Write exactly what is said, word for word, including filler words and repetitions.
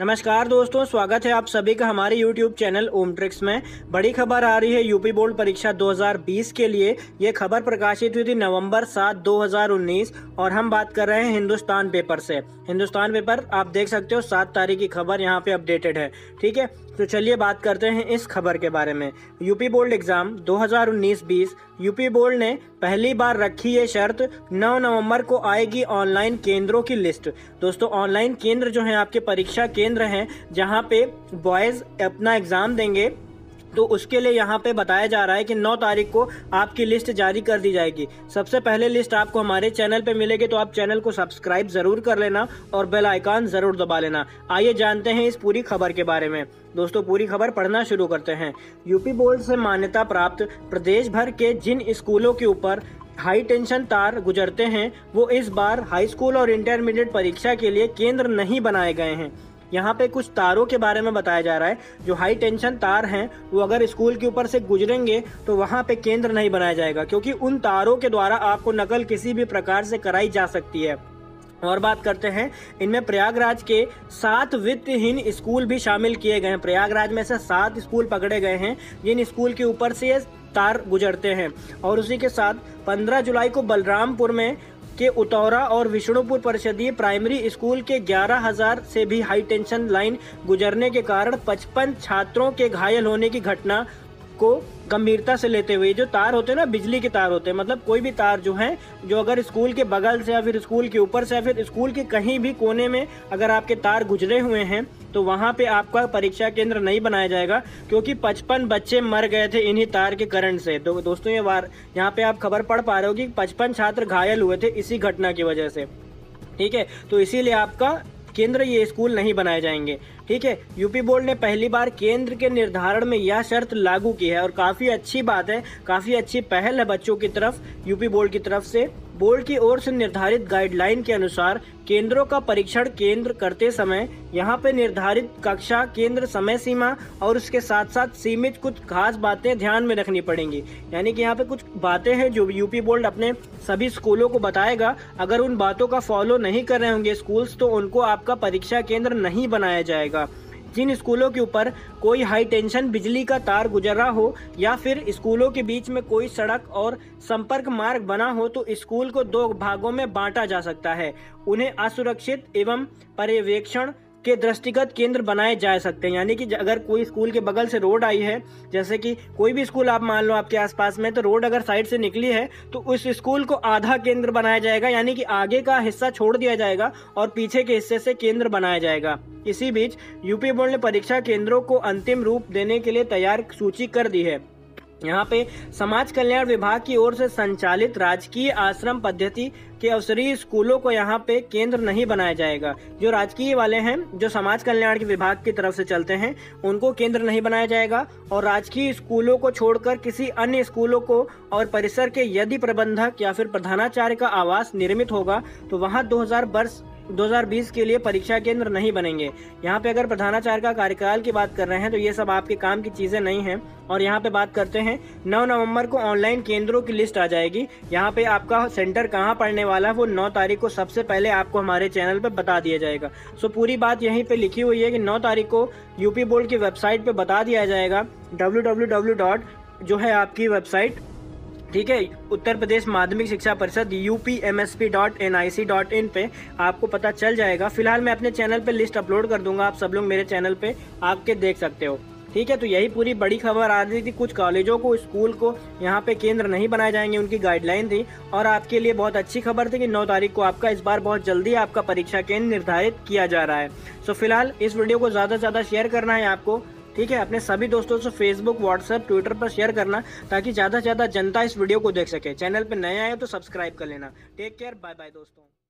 नमस्कार दोस्तों, स्वागत है आप सभी का हमारे यूट्यूब चैनल ओम ट्रिक्स में। बड़ी खबर आ रही है यूपी बोर्ड परीक्षा दो हज़ार बीस के लिए। ये खबर प्रकाशित हुई थी नवंबर सात दो हज़ार उन्नीस और हम बात कर रहे हैं हिंदुस्तान पेपर से। हिंदुस्तान पेपर आप देख सकते हो सात तारीख की खबर यहाँ पे अपडेटेड है। ठीक है, तो चलिए बात करते हैं इस खबर के बारे में। यूपी बोर्ड एग्जाम दो हज़ार उन्नीस बीस, यूपी बोर्ड ने पहली बार रखी ये शर्त, नौ नवंबर को आएगी ऑनलाइन केंद्रों की लिस्ट। दोस्तों, ऑनलाइन केंद्र जो हैं आपके परीक्षा केंद्र हैं जहां पे बॉयज अपना एग्जाम देंगे, तो उसके लिए यहाँ पे बताया जा रहा है कि नौ तारीख को आपकी लिस्ट जारी कर दी जाएगी। सबसे पहले लिस्ट आपको हमारे चैनल पे मिलेगी, तो आप चैनल को सब्सक्राइब जरूर कर लेना और बेल आइकन जरूर दबा लेना। आइए जानते हैं इस पूरी खबर के बारे में। दोस्तों, पूरी खबर पढ़ना शुरू करते हैं। यूपी बोर्ड से मान्यता प्राप्त प्रदेश भर के जिन स्कूलों के ऊपर हाई टेंशन तार गुजरते हैं, वो इस बार हाई स्कूल और इंटरमीडिएट परीक्षा के लिए केंद्र नहीं बनाए गए हैं। यहाँ पे कुछ तारों के बारे में बताया जा रहा है। जो हाई टेंशन तार हैं वो अगर स्कूल के ऊपर से गुजरेंगे तो वहाँ पे केंद्र नहीं बनाया जाएगा, क्योंकि उन तारों के द्वारा आपको नकल किसी भी प्रकार से कराई जा सकती है। और बात करते हैं, इनमें प्रयागराज के सात वित्तहीन स्कूल भी शामिल किए गए हैं। प्रयागराज में से सात स्कूल पकड़े गए हैं जिन स्कूल के ऊपर से तार गुजरते हैं। और उसी के साथ पंद्रह जुलाई को बलरामपुर में के उतौरा और विष्णुपुर परिषदीय प्राइमरी स्कूल के ग्यारह हज़ार से भी हाई टेंशन लाइन गुजरने के कारण पचपन छात्रों के घायल होने की घटना को गंभीरता से लेते हुए, जो तार होते हैं ना, बिजली के तार होते हैं, मतलब कोई भी तार जो है जो अगर स्कूल के बगल से या फिर स्कूल के ऊपर से या फिर स्कूल के कहीं भी कोने में अगर आपके तार गुजरे हुए हैं तो वहाँ पे आपका परीक्षा केंद्र नहीं बनाया जाएगा, क्योंकि पचपन बच्चे मर गए थे इन्हीं तार के करंट से। तो दोस्तों, ये बार यहाँ पे आप खबर पढ़ पा रहे हो कि पचपन छात्र घायल हुए थे इसी घटना की वजह से। ठीक है, तो इसीलिए आपका केंद्र ये स्कूल नहीं बनाए जाएंगे। ठीक है, यूपी बोर्ड ने पहली बार केंद्र के निर्धारण में यह शर्त लागू की है और काफ़ी अच्छी बात है, काफ़ी अच्छी पहल है बच्चों की तरफ, यूपी बोर्ड की तरफ से। बोर्ड की ओर से निर्धारित गाइडलाइन के अनुसार केंद्रों का परीक्षण केंद्र करते समय यहाँ पे निर्धारित कक्षा, केंद्र, समय सीमा और उसके साथ साथ सीमित कुछ खास बातें ध्यान में रखनी पड़ेंगी। यानी कि यहाँ पे कुछ बातें हैं जो यूपी बोर्ड अपने सभी स्कूलों को बताएगा। अगर उन बातों का फॉलो नहीं कर रहे होंगे स्कूल्स तो उनको आपका परीक्षा केंद्र नहीं बनाया जाएगा। जिन स्कूलों के ऊपर कोई हाई टेंशन बिजली का तार गुजर रहा हो या फिर स्कूलों के बीच में कोई सड़क और संपर्क मार्ग बना हो तो स्कूल को दो भागों में बांटा जा सकता है। उन्हें असुरक्षित एवं पर्यवेक्षण के दृष्टिगत केंद्र बनाए जा सकते हैं। यानी कि अगर कोई स्कूल के बगल से रोड आई है, जैसे कि कोई भी स्कूल आप मान लो आपके आसपास में, तो रोड अगर साइड से निकली है तो उस स्कूल को आधा केंद्र बनाया जाएगा, यानी कि आगे का हिस्सा छोड़ दिया जाएगा और पीछे के हिस्से से केंद्र बनाया जाएगा। इसी बीच यूपी बोर्ड ने परीक्षा केंद्रों को अंतिम रूप देने के लिए तैयार सूची कर दी है। यहाँ पे समाज कल्याण विभाग की ओर से संचालित राजकीय आश्रम पद्धति के अवसरीय स्कूलों को यहाँ पे केंद्र नहीं बनाया जाएगा। जो राजकीय वाले हैं, जो समाज कल्याण के विभाग की तरफ से चलते हैं, उनको केंद्र नहीं बनाया जाएगा। और राजकीय स्कूलों को छोड़कर किसी अन्य स्कूलों को और परिसर के यदि प्रबंधक या फिर प्रधानाचार्य का आवास निर्मित होगा तो वहाँ दो हजार वर्ष दो हज़ार बीस के लिए परीक्षा केंद्र नहीं बनेंगे। यहाँ पे अगर प्रधानाचार्य का कार्यकाल की बात कर रहे हैं तो ये सब आपके काम की चीज़ें नहीं हैं। और यहाँ पे बात करते हैं, नौ नवंबर को ऑनलाइन केंद्रों की लिस्ट आ जाएगी। यहाँ पे आपका सेंटर कहाँ पड़ने वाला है वो नौ तारीख को सबसे पहले आपको हमारे चैनल पे बता दिया जाएगा। सो पूरी बात यहीं पे लिखी हुई है कि नौ तारीख को यूपी बोर्ड की वेबसाइट पर बता दिया जाएगा। डब्ल्यू डब्ल्यू डब्ल्यू डॉट जो है आपकी वेबसाइट, ठीक है, Uttar Pradesh Madhyamik Shiksha Parishad U P M S P dot N I C dot in पे आपको पता चल जाएगा। फिलहाल मैं अपने चैनल पे लिस्ट अपलोड कर दूंगा, आप सब लोग मेरे चैनल पे आपके देख सकते हो। ठीक है, तो यही पूरी बड़ी खबर आ रही थी। कुछ कॉलेजों को, स्कूल को यहाँ पे केंद्र नहीं बनाए जाएंगे, उनकी गाइडलाइन थी। और आपके लिए बहुत अच्छी खबर थी कि नौ तारीख को आपका इस बार बहुत जल्दी आपका परीक्षा केंद्र निर्धारित किया जा रहा है। सो फिलहाल इस वीडियो को ज़्यादा से ज़्यादा शेयर करना है आपको, ठीक है, अपने सभी दोस्तों से फेसबुक, व्हाट्सएप, ट्विटर पर शेयर करना ताकि ज़्यादा से ज़्यादा जनता इस वीडियो को देख सके। चैनल पर नए आए तो सब्सक्राइब कर लेना। टेक केयर, बाय बाय दोस्तों।